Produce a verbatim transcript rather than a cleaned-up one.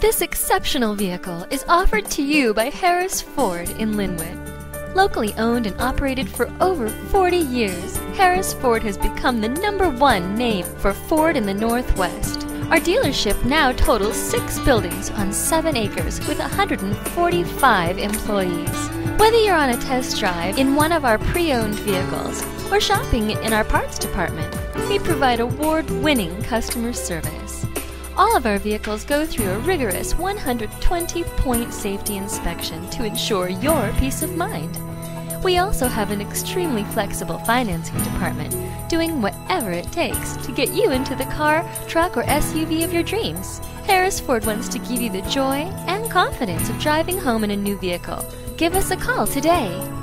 This exceptional vehicle is offered to you by Harris Ford in Lynnwood. Locally owned and operated for over forty years, Harris Ford has become the number one name for Ford in the Northwest. Our dealership now totals six buildings on seven acres with one hundred forty-five employees. Whether you're on a test drive in one of our pre-owned vehicles or shopping in our parts department, we provide award-winning customer service. All of our vehicles go through a rigorous one hundred twenty point safety inspection to ensure your peace of mind. We also have an extremely flexible financing department, doing whatever it takes to get you into the car, truck, or S U V of your dreams. Harris Ford wants to give you the joy and confidence of driving home in a new vehicle. Give us a call today.